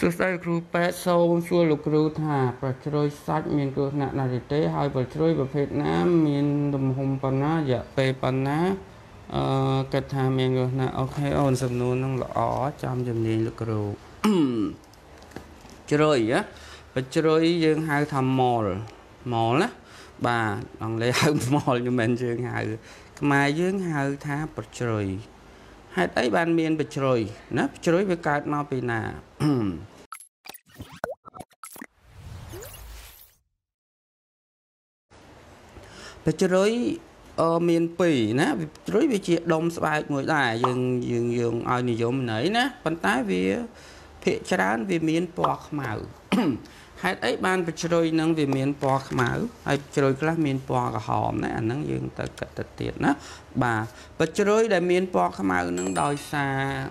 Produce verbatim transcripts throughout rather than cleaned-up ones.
Sự sai kêu bé sâu xua lục kêu thả và chơi sát miền kêu nạn là thế hai và chơi và phết ná miền đồng hồng pan ná dạ pe pan ná cái thả miền kêu nạn ok ôn sầm nôn năng lỏ chăm chăm nhìn lục kêu chơi á và chơi dương hai thầm mò mò á bà bằng lấy hai mò nhưng mình dương hai mai dương hai thả bật chơi hai tay bàn miền bật chơi nắp chơi với cát mau pin à bây giờ đối miền Pì nè, đối với chị Đông Sài ngồi lại dừng dừng dừng ai nhiều giống nấy nè, bàn tay về thị trấn về miền Pò Màu, hai ấy ban bây giờ đối năng về miền Pò Màu, ai rồi các miền Pò cả hòm nè, anh năng dừng tật tật tiệt nè, bà bây giờ đối đại miền Pò Màu năng đòi xa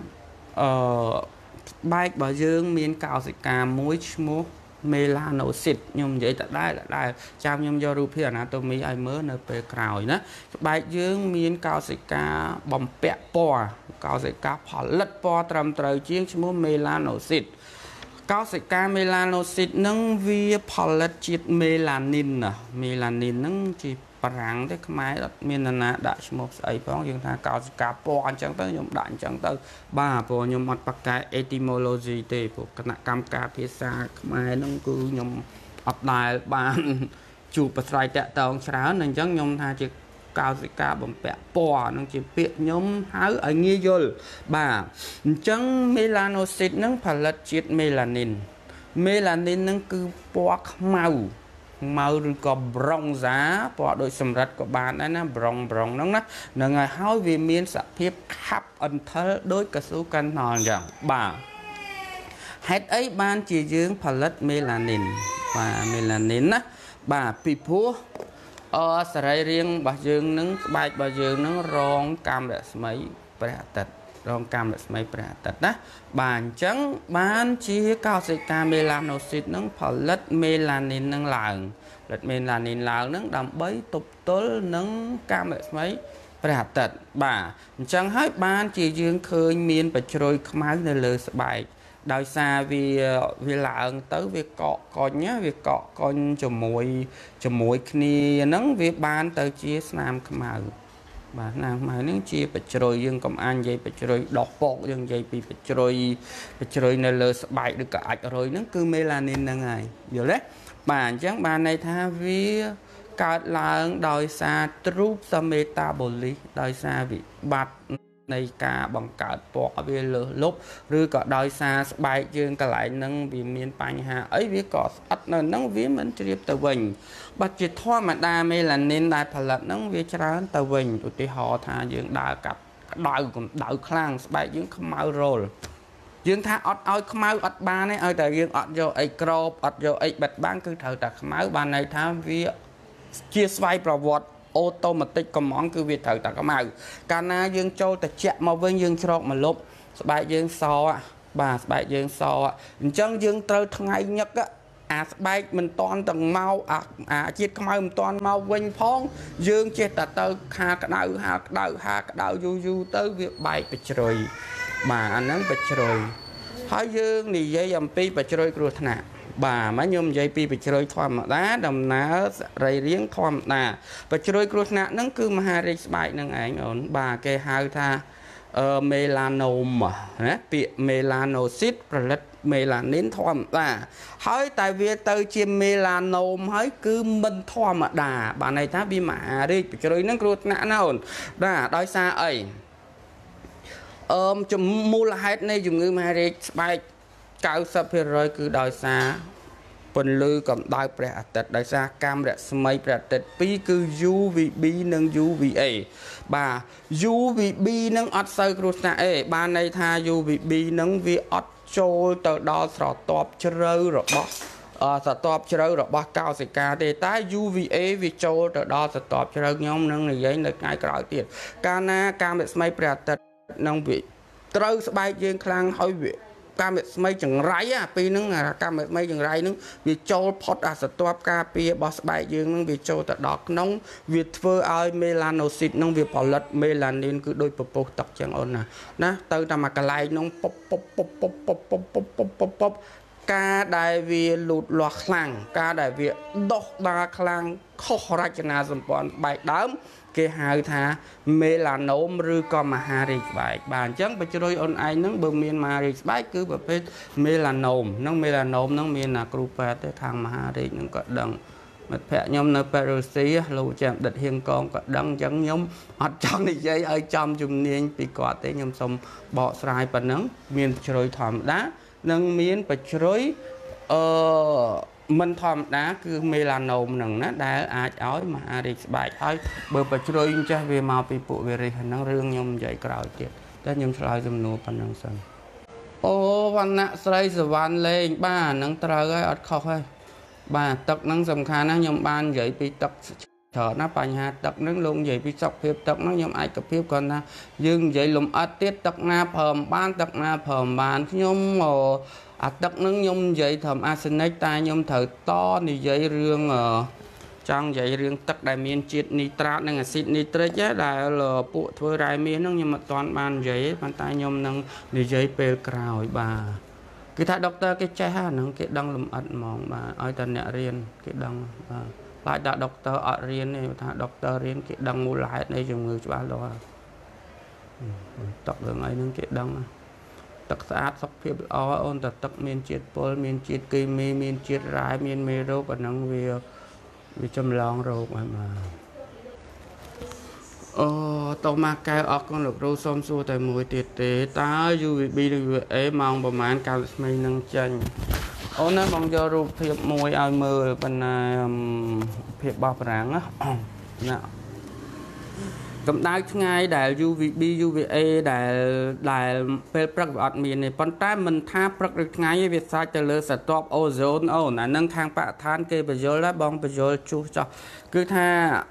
bài bảo dương miền cao sẽ cả muối muối melanocyte nhưng vậy tại đây là đây trong nhưng do rupi anatomy ai mới nơi về cào nữa bài dương miền cao sẽ cả bầm bẹ po cao sẽ cả phở lật po trầm trời chiên muối melanocyte cao sẽ cả melanocyte nâng vi phở lật chiết melanin à melanin nâng chỉ rằng thế máy đặt miền là đại một ấy phong dương tha cao cả bọn chẳng tới nhom đại chẳng tới ba bọn nhom mặt bạc cái etymology thì của các nạn cam cà phía xa máy nông cư nhom ập lại bàn chụp bật lại tẹt tàu sáo nên chẳng nhom tha chỉ cao chỉ cả bầm bẹ bò nông chỉ bịa nhom hái ở nghi vô bà chẳng melanocyte nâng phải là chiết melanin melanin nâng cứ bạc màu màu có bronze giá bỏ đội sầm rạch của bạn ấy nè bronze bronze nóng nè là ngày hói vì miền sạp hiệp hấp ẩn thơ đối cả số căn hòn rằng bà hết ấy ban chỉ dưỡng pallet melanin và melanin á bà pipu ở sài riêng bà dương nướng bạch bà dương nướng rong cam đã mấy bẹt tật rong cam đã mấy bẹt tật á bàn trắng ban chỉ cao sẽ ca melanocyte nâng pallet melanin nâng lạng lật melanin lạng nâng đầm bấy tục tối nâng cam lại mấy bẹt tật bà chẳng hết ban chỉ dương khơi miên và trôi khmái nơi lơ bài đòi xa vì vì lạng tới việc cọ con nhá việc cọ con chùm mũi chùm mũi kia nâng việc ban tới chia nam khmái bà nàng mà nướng chia bịch rồi dương công an dây bịch rồi đọt bọt dương dây bị bịch rồi bịch rồi này lơ bài được cả ạch rồi nướng cứ melanin là ngày giờ đấy bà chẳng bà này tha vi cả là đòi xa trúp sa metabolic đòi xa vị bạt này cả bằng cả bỏ về lơ lốp rồi cả đòi xa bài dương cả lại nâng vì miền Panh hà ấy vì có ắt là nâng vì mình triệt tờ bình bắt chỉ thoa mà đa melanin đại phần lật nâng vì trả tờ bình thì họ thà dương đào cặp đào cũng đào khang bài dương không mau rồi dương tha ọt oi không mau ọt ba này ơi tại dương ọt vô ấy cro ọt vô ấy bật bán cứ thở đặt máu ba này tha vì chia xoay bảo vật ô tô mà tích còn món cứ việc thử tạc màu cana dương châu tạc chạm màu với dương trộn mà lúc bài dương so ạ bà bài dương so ạ chân dương trơ thằng ngay nhất á à bài mình toàn tầng mau à à chiếc màu mình toàn mau vinh phong dương chết tạc tơ hạ cả đau hạ cả đau hạ cả đau du du tới việc bài bịch rồi bà anh ấy bịch rồi hỏi dương thì dây dầm pi bịch rồi rồi thằng nào bà má nhôm dây pi bị chơi thòm đá đầm ná rầy riêng thòm nà và chơi cột nã nâng cứ mà hai bài nâng ảnh ổn bà kê hai tha melanom nè bị melanocyte lật melanin thòm ta hỏi tại vì từ chia melanom hỏi cứ mình thòm đà bà này ta bị mạ đi bị chơi nâng cột nã nè ổn đà đói xa ấy chùm mua là hết này dùng người mà bài cao sắp phía rồi cứ đòi xa phần lưu còn đòi bẻ tật đòi xa cam rẽ mấy bẻ tật pi cứ du vị bi nâng du vị ấy bà du vị bi nâng ọt sơ cửu xa ấy bà này tha du vị bi nâng vì ọt trôi tờ đo sọ tọp trâu rồi bó sọ tọp trâu rồi bó cao sẽ ca thì ta du vị ấy vì trôi tờ đo sọ tọp trâu nhóm nâng này giấy nâng ngay cõi tiền ca na cam rẽ mấy bẻ tật nâng vị trâu sẽ bay dương khăn hơi vị Cam mệt mây chẳng rái à, pi nương à cam mệt mây chẳng rái nương vì châu pot à sát tua cà pi boss bài dương nương vì châu tạt đọt nông vì phơi ai melanocyte nương vì bỏ lật melanin cứ đôi bột bột tạt chẳng ổn à, na từ ta mà cái lại nông pop pop pop pop pop pop pop pop pop pop ca đại việt lụt loạt làng ca đại việt đọt đa làng khó ra chân à sầm bòn bài đám cái hai thà mê là nấu rư con mà hà rịch bài bàn trắng bây giờ đôi ôn ai nắng bừng miền mà rịch bài cứ bập hết mê là nồm nắng mê là nồm nắng miền là crupa tới thằng mà hà rịch những cọt đằng mặt phe nhóm nơi Paris lù chạm địch hiên con cọt đằng trắng nhóm ở trong này dây ở trong chùm niên bị cọt tới nhóm sông bọ sài và nắng miền trời thảm đá nắng miền và trời mình thầm đá cứ mê là nồm nằng nó đã ai ói mà ai đi bài thôi bởi vì chơi chơi về màu bị phụ về hình năng riêng nhom dạy cào chết đã nhom sợi dùm nô phần năng sân ô văn nã sợi dàn lên ba năng tơ gai ọt khóc hay ba tật năng dầm khá năng nhom ban dạy bị tật thở nó bài hạt tật năng luôn dạy bị sọc phép tật nó nhom ai cặp phép còn na dương dạy lùm ắt tiết tật na phờm ban tật na phờm ban nhom mồ à tắc nướng nhung dậy thầm arsenic tai nhung thở to như dậy riêng ở trong dậy riêng tắc đại miên chiết nitrat năng axit nitric á đại là bộ thôi đại miên nó nhưng mà toàn bàn dậy bàn tay nhung năng như dậy pel cào bà cái thằng doctor cái cha năng cái đăng lùm ẩn mỏng bà ở tận nhà riêng cái đăng lại đã doctor ở riêng này thằng doctor riêng cái đăng mua lại đây dùng người bán đó tắc đường ấy năng cái đăng tật sát sắp phép ó ôn tật tật miền triệt pol miền triệt cây mi miền triệt rái miền mê rô và nắng về về châm lon rồi mà ô tàu ma cài ó con được rô xôm xua tại mùi tiệt tế ta du vị bi được ấy mong bà mãn cao mây nâng chân ô nó bằng giờ rụp phép mùi ai mơ bên phép bọc ráng á nè cầm tay ngay đại u vê bê u vê a đại đại về prắc vật miền này phần trái mình tha prắc ngay về sai từ lửa sạt top ozone ổn là nâng thang bạ than kia bây giờ lá bong bây giờ chú cho cứ tha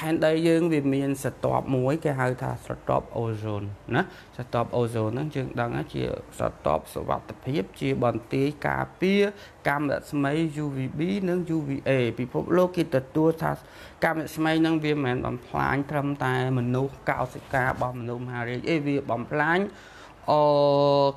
phan đây dương về miền sạt top muối cái hai tha sạt top ozone nữa sạt top ozone nó chừng đang á chia sạt top sạt vật phép chia bàn tí cà pia cam đã mấy u vê bê nâng u vê a bị phốp lô kia từ tua tha cam đã mấy nâng viêm mèn bằng phanh trâm tai mình nấu cao sợi cá bầm nấu hà rê vi bầm láng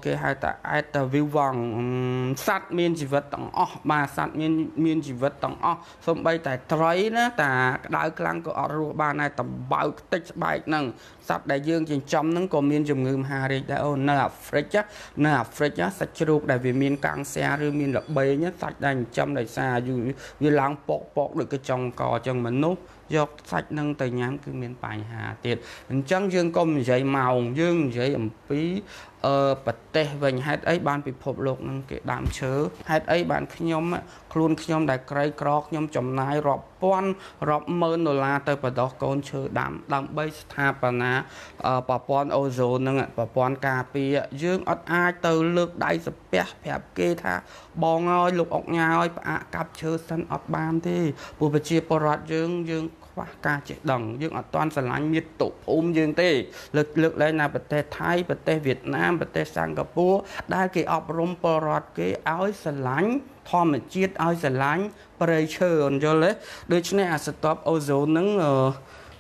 cái hai ta ai ta view vòng sát miên chỉ vật tặng o mà sát miên miên chỉ vật tặng o xong bay tại trói nữa ta đảo clang của ở ba này tầm bao tích bài nâng sát đại dương trên trong nâng còn miên dùng người hà rê đã ôn nợ fresh nợ fresh sạch ruột đại vì miên càng xe rồi miên lập bê nhất sạch đành trong đại xa dù như láng bọt bọt được cái trong cò trong mình nốt do sạch nâng từ nhám cứ miền bài hà tiệt chẳng dương công dạy màu dương dạy ẩm phí ờ bật tê vành hết ấy ban bị phộp lột nâng cái đám chớ hết ấy bạn nhóm luôn nhóm đại cây cọt nhóm chồng nai rọp quan rọp mơ nô la tới bờ đó con chớ đám đám bay tháp và ná bà con ozone nâng bà con cà phê dương ớt ai từ lược đáy sập bẹp bẹp kê tha bong ơi lục ốc nhà ơi bà cặp chớ sân ớt ban thì bùi bà chia bò rọt dương dương qua ca chế đồng dương ở toàn sản lãnh nhiệt tụ ôm dương tê lực lực lên là bật tê Thái bật tê Việt Nam bật tê Singapore đa kỳ ọp rung bò rọt cái áo sản lãnh thòm mà chiết áo sản lãnh pressure ổn cho lấy đôi chứ này à sẽ tốp ô dấu nâng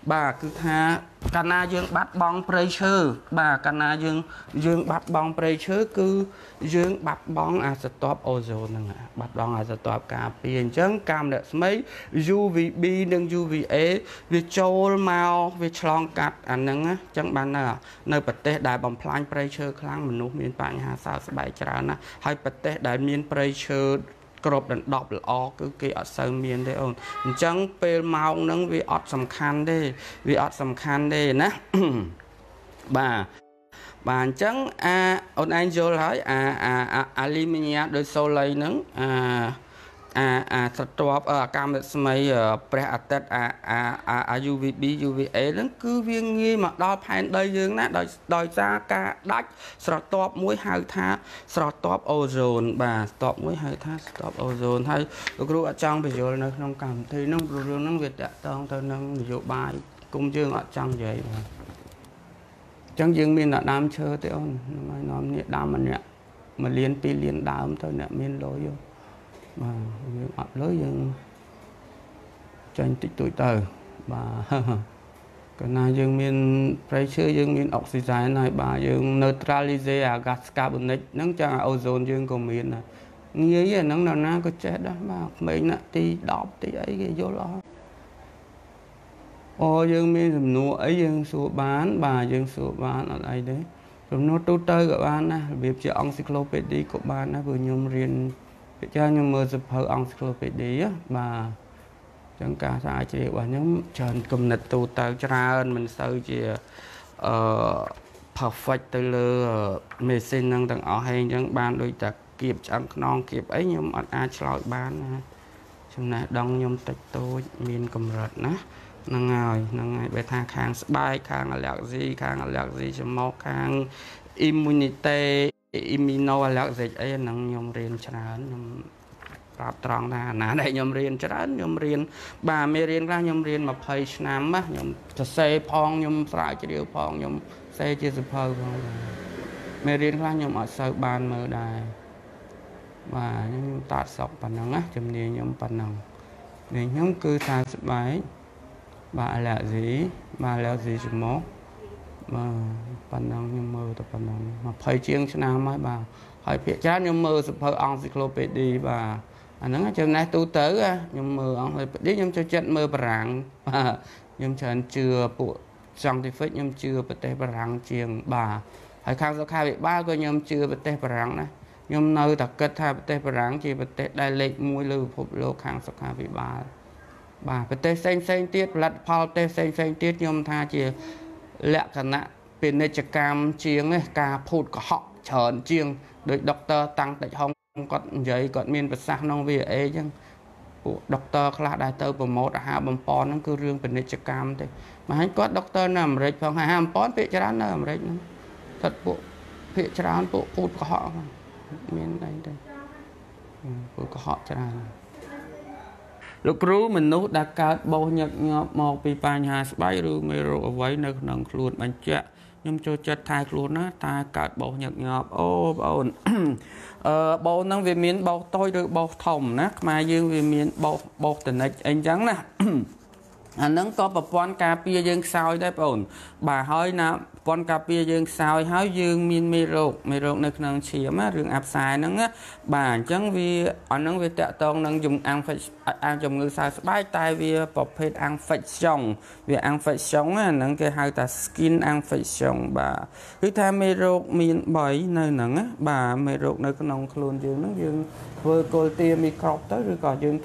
bà cứ tha cana dương bắt bóng pressure bà cana dương dương bắt bóng pressure cứ dương bắt bóng à sẽ tốp ô dấu nâng bắt bóng à sẽ tốp cà phê chẳng cam đẹp mấy u vê bê nâng u vê a vì châu màu vì tròn cắt ảnh nâng chẳng bàn nào nơi bật tế đại bóng plan pressure kháng mình nụ miền bảng hà sao sẽ bày trả nè hay bật tế đại miền pressure cọp đần đọp lọ cứ kia ở sơn miền đấy ôn chẳng pel màu nâng vì ọt sầm khăn đấy vì ọt sầm khăn đấy nè bà bà chẳng à ôn anh vô lái à à à aluminium đôi sô lây nâng à à à sạt top à cam mấy pre tết à à à u vê bê u vê a nó cứ viên nghi mà đo phan đây dương nè đòi đòi ra ca đách sạt top mũi hai tha sạt top ozone bà top mũi hai tha top ozone hay group ở trong bây giờ nó không cảm thấy nó luôn nó việt đã tông thôi nó ví dụ bài công dương ở trong vậy chẳng dương mình là đam chơi thế ông nói nói đam mình ạ mà liên pi liên đám thôi nè miên lối vô mà ngọt lối vô cho anh tích tuổi tờ và cái này dương miên pressure dương miên oxygen này bà dương neutralize gas carbonic nắng cho ozone dương của miên này nghĩ là nắng nào na có chết đó mà mình nè thì đọc thì ấy cái vô lo ô dương miên nụ ấy dương số bán bà dương số bán ở đây đấy rồi nó tu tơ của bạn nè việc chữ encyclopedia của bạn nè vừa nhom riêng cho nhom mơ tập hợp encyclopedia bà chẳng cả sai chỉ và nhóm trần cầm nịch tu tơ ra mình sơ chìa perfect từ lừa mê sinh năng tầng ở hay chẳng ban đôi chặt kịp chẳng non kịp ấy nhưng mà ai chọi ban trong này đông nhom tịch tôi miền cầm rệt ná năng ngồi năng ngồi về thang khang bay khang là lẹo gì khang là lẹo gì cho mau khang immunity immuno là lẹo dịch ấy năng nhom riêng cho nên rạp tròn là ná đây nhom riêng cho nên nhom riêng bà mê riêng ra nhom riêng mà phơi nám á nhom cho xe phong nhom sải cho điều phong nhom xe chia sập phơi phong mê riêng ra nhom ở sơ ban mờ đài và những tạt sọc bản năng á chấm đi nhóm bản năng để nhóm cư xa sụp bái bà là gì bà là gì chấm mó mà bản năng nhóm mơ tập bản năng mà phải chiêng cho nào mới bà hỏi phía chát nhóm mơ sụp hơi encyclopedia bà à nó chấm này tu tớ á nhóm mơ ông hơi biết nhóm cho chất mơ bà ràng bà nhóm cho anh chưa bộ trong thì phết nhóm chưa bà tế bà ràng chiêng bà hỏi khang do khai bị ba coi nhóm chưa bà tế bà ràng này nhóm nơi đặc kết tha bậc tế ráng chỉ bậc tế đại lệ muối lư phục lô khang sắc hà vị bà bà bậc tế sen sen tiết lật phao tế sen sen tiết nhóm tha chỉ lệ cả nã bên đây chặt cam chiêng ấy cà phụt của họ chởn chiêng được doctor tăng tại hồng còn giấy còn miền bậc sang nông về ấy chứ doctor là đại tơ bầm một hà bầm pon nó cứ riêng bên đây chặt cam thế mà hãy có doctor nằm rệt phòng hà bầm pon bị chán nằm rệt thật bộ bị chán bộ phụt của họ miền đây đây, của họ cho ra. Lúc rú mình nấu đã cắt bao nhật nhọp một bị phanh hà bay rồi mày rồi với nơi nắng luôn bánh chè nhưng cho chặt thay luôn á ta cắt bao nhật nhọp ô bao bao năng về miền bao tôi được bao thòng nát mà dương về miền bao bao tình anh trắng nè anh nắng có một con cà phê dương soi đấy bổn bà hơi nè con cà phê dương soi háo dương miên mê rộn mê rộn nơi nắng chiếm á rừng áp xài nắng á bà chẳng vì anh nắng vì tẹo tông nắng dùng ăn phải ăn dùng người sao bay tay vì bọc hết ăn phải sống vì ăn phải sống á nắng cái hai ta skin ăn phải sống bà cứ tham mê rộn miên bảy nơi nắng á bà mê rộn nơi con nông luôn dương nắng dương vừa cô tia micro tới rồi còn dương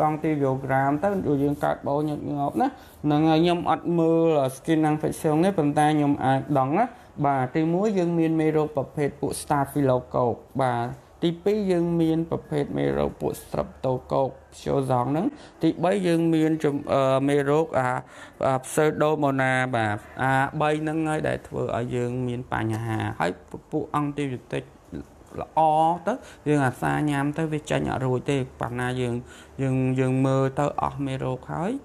ông tiêu vô gram tới đồ dương cắt bộ nhật ngọt đó nâng nhom ọt mưa là skin năng phải xông nếp bằng tay nhom ạc đóng á bà tiêu muối dương miên mê rô bập hệt bộ staphylococc bà tiêu bí dương miên bập hệt mê rô bộ streptococc cho giọng nắng thì bấy dương miên trong mê rô à pseudomona bà à bay nâng ngay để vừa ở dương miên bà nhà hà hãy bộ ông tiêu dịch tích là o tới dương à xa nhám tới việc tranh ở rồi thì bạn na dương dương dương mơ tới ở mê rô khói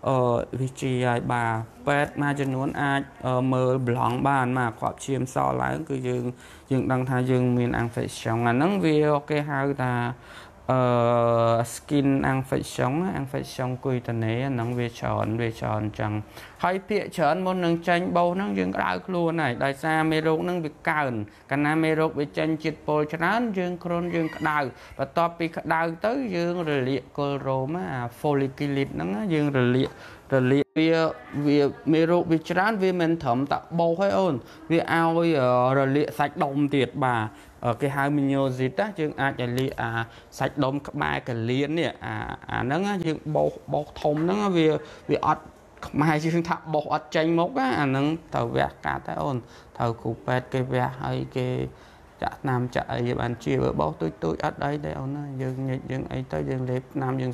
ở vị trí bà pet ma chân muốn ai mơ lỏng bàn mà có chiêm so lái cứ dương dương đang thay dương miền ăn phải sống là nắng vì ok hai ta Uh, skin ăn phải sống ăn phải sống quy tần ấy nóng về tròn về tròn chẳng hay tiện tròn một nâng tranh bầu nâng dương đại luôn này đại xa mê rốt nâng bị càn cả nam mê rốt bị tranh chít bồi cho nán dương kron dương đào và topi đào tới dương rồi liệt cô rôm à folliculit nâng dương rồi liệt rồi liệt về về mê rốt bị trán về mình thẩm tạo bầu hay ôn về ao rồi liệt sạch đồng tiệt bà ở cái hai mình nhiều gì đó chứ ai chạy li à sạch đom các bài cái liên nè à à nó á chứ bột bột thùng nó vì vì ọt mai chứ thạp bột ọt chanh mốc á à nó thầu vẹt cả tay ôn thầu cục vẹt cái vẹt hay cái chả nam chả ấy bạn chia với bột túi túi ở đây đây ôn á dừng dừng ấy tới dừng lép nam dừng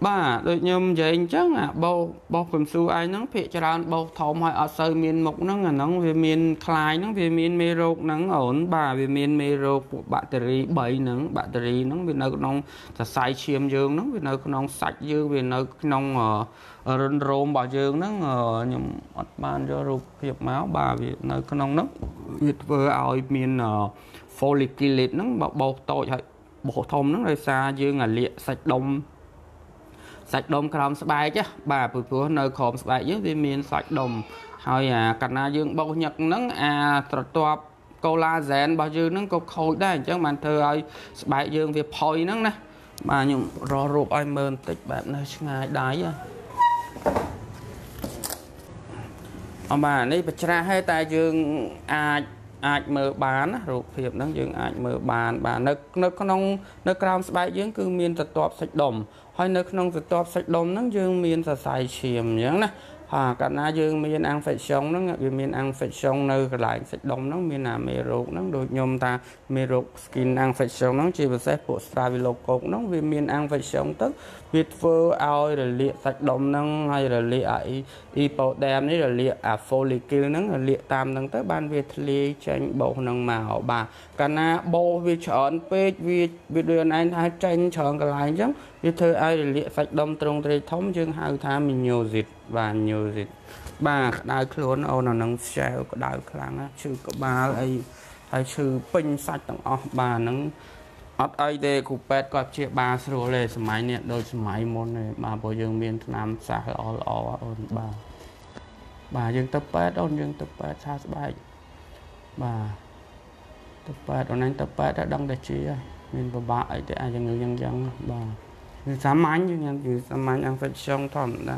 bà đôi nhôm dành chắc là bầu bầu cầm su ai nắng phê cho ra bầu thòm hỏi ở sơ miền mộc nắng là nắng về miền khai nắng về miền mê rô nắng ổn bà về miền mê rô của battery bảy nắng battery nắng bên nơi nông là sai chiêm dương nắng bên nơi nông sạch dương bên nơi nông ở ở rôm bà dương nắng ở nhầm ban cho ruột hiệp máu bà về nơi nông nắng việt vừa ao miền folic kilit nắng bầu tội bộ thòm nắng rơi xa dương là liệt sạch đông sạch đông khom sài chứ bà phụ phụ nơi khom sài với vitamin sạch đông hay à cạnh na dương bao nhật nắng à tọt collagen bao dương nắng cột khôi đấy chẳng bạn thưa ơi sài dương việc phôi nắng nè mà nhung rò ruột ai mơn tịch bẹp nơi ngày đái à ông bà này bật ra hai tay dương à ai mở bàn ruột hiệp nắng dương ai mở bàn bà nơi nơi con ông nơi khom sài dương cứ miên tọt sạch đông hay nơi con tọt sạch đông nắng dương miền sạch sài chiềm nhớ nè à cả na dương miền ăn phải sống nắng ở miền ăn phải sống nơi lại sạch đông nắng miền nào mê ruột nắng đôi nhôm ta mê ruột skin ăn phải sống nắng chỉ vào sẽ bộ stravilo cột nắng vì miền ăn phải sống tức việt phơ ao rồi liệt sạch đông nắng hay là liệt ipo đem đấy là liệt à follicle nắng là liệt tam nắng tới ban việt li tranh bộ nắng màu bà cả na bộ vi chọn pê vi vi đường anh hai tranh chọn cái lại chứ vì thưa ai liệt sạch đông trong tây thống dương hai tham mình nhiều dịch và nhiều dịch bà đào khốn ô nó nắng xeo có đào kháng chứ có ba ấy hay chứ pin sạch tổng ọc bà nắng ọc ấy để cụ pet có chia ba sổ lệ máy nè đôi máy môn này bà bộ dương miền nam xa lọ lọ ôn bà bà dương tập pet ôn dương tập pet xa bạch bà tập pet ôn anh tập pet đã đăng đại trí mình bà bà ấy để ai cho người dân dân bà dám mánh chứ nha vì dám mánh ăn phải xong thỏm đã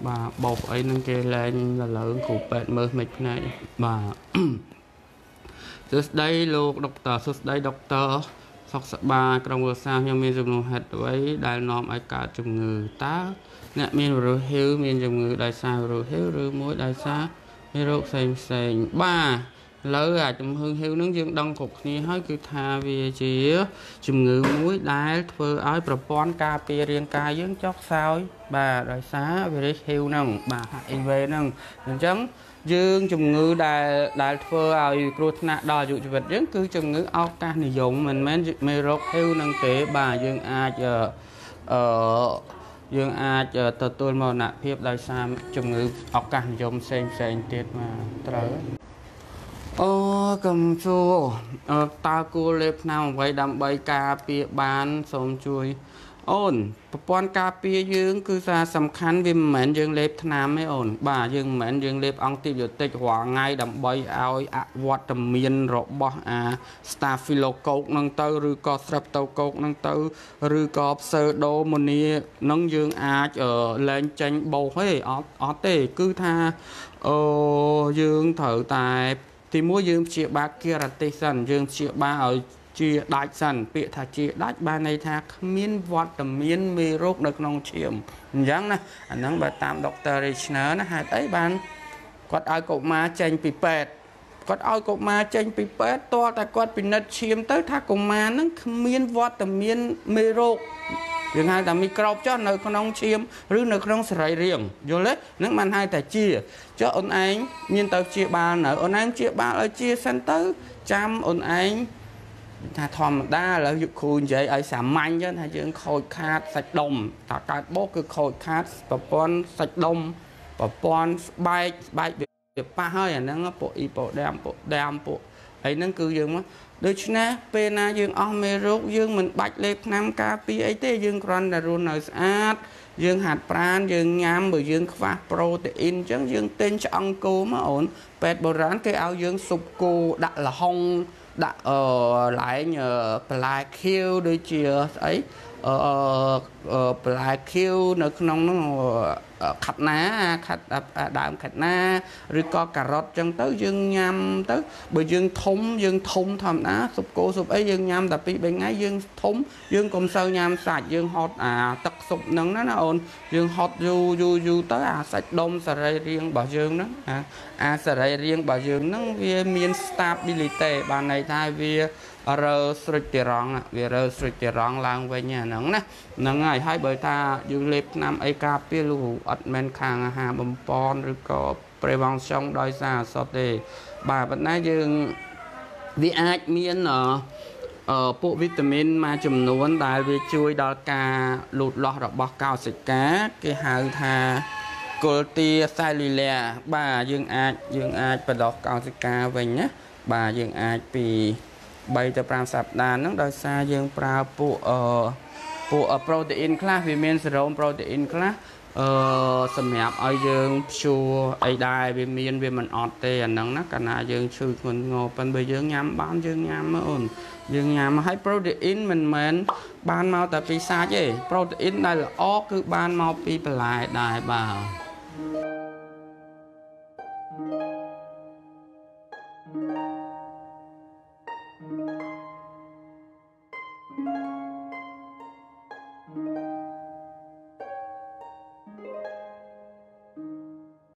bà bột ấy nâng kia lên là lớn của bệnh mơ mịch này bà trước đây luôn đọc tờ trước đây đọc tờ sọc sạc bà trong vừa sao nhưng mình dùng hết với đại nòm ai cả chùm người ta nè mình rồi hiếu mình dùng người đại sao rồi hiếu rồi mối đại xa mình rốt xanh xanh ba lỡ à chùm hương hiếu nướng dương đông cục như hơi cứ thà về chỉ chùm người muối đại vừa ái propon ca pia riêng ca dưỡng chót sao ấy. Bà đại xá về hiu năng bà hãy về năng chẳng dương chùm ngư đại đại phơ ai cột nạt đòi dụ vật dân cứ chùm ngư ao ca này dùng mình men mê rốt hiu năng tế bà dương ai chờ ở dương ai chờ tờ tôi màu nạ hiệp đại xá chùm ngư ao ca này dùng xem xem tiệt mà trời ô cầm chua ta cô lép nào vậy đâm bay ca pia bán xong chui ổn bọn cà phê dương cứ ra sầm khăn vì mến dương lệp nam mới ổn bà dương mến dương lệp ông tiếp dự tích hóa ngay đầm bay ao ạ vọt tầm miên rộ bó à staphilo cột nâng tơ rư có sập tàu cột nâng tơ rư có sơ đô môn ni nâng dương á ở lên tranh bầu hơi ó ó tê cứ tha ô dương thở tài thì mua dương chia ba kia là tê sần dương chia ba ở chia đại sản bị thả chia đại ba này thạc miên vọt tầm miên mê rốt được nông chiếm dáng này anh đang bà tạm đọc tờ rich nở nó hạt ấy bạn có ai cũng mà tranh bị pet có ai cũng mà tranh bị pet to ta có bị nợ chiếm tới thác cùng mà nó miên vọt tầm miên mê rốt riêng hai tầm micro cho nơi con nông chiếm rư nơi con sợi riêng vô lết nước man hai thả chia cho ôn anh nhìn tờ chia ba nở ôn anh chia ba ở chia sân tới trăm ôn anh thòm đa là dục khuôn dễ ấy xả mạnh chứ thầy chứ khôi khát sạch đông ta cắt bố cứ khôi khát và con sạch đông và con bay bay việc ba hơi nó nó bộ y bộ đam bộ đam bộ ấy nó cứ dương á đôi chứ nè pena dương ong mê rốt dương mình bạch lệp nam ca pi ấy tê dương con là run ở sát dương hạt pran dương nhám bởi dương khoa protein chứ dương tên cho ông cô mà ổn pet bồ rán cái áo dương sụp cô đặt là hông đã ở lại nhờ black hill đôi chia ấy ở black hill nó nóng nó khát ná khát đạm khát ná rồi có cà rốt chẳng tới dương nhâm tới bởi dương thúng dương thúng thầm á sụp cổ sụp ấy dương nhâm tập bị bên ngay dương thúng dương cùng sâu nhâm sạch dương hot à tật sụp nắng nó nó ồn dương hot du du du tới à sạch đông sà rây riêng bảo dương đó à à sà rây riêng bảo dương nó miền stability bàn này thay vì rơ sụt tê rong về rơ sụt tê rong lang về nhà nắng nè nắng ngày hai bờ ta du lịch nam ai cà phê lù ắt men khang hà bầm pon rồi có pre vòng sông đôi xa sọt để bà vẫn nói dừng đi ăn miên ở ở bộ vitamin mà chùm nón tại vì chui đào cà lụt lọt đọt bọt cao sạch cá cái hàng thà cô tia sai lì lè bà dừng ăn dừng ăn và đọt cao sạch cá về nhé bà dừng ăn vì bây giờ pram sạp đàn nó đòi xa dương pra phụ ở phụ ở protein class vitamin serum protein class ờ sầm hẹp ở dương chua ai đai vitamin về mình ọt tê nắng nát cả na dương chư mình ngô bên bây dương nhám bán dương nhám mới ổn dương nhám mà hãy protein mình mến ban mau tại vì sao chứ protein đây là ó cứ ban mau pi lại đại bảo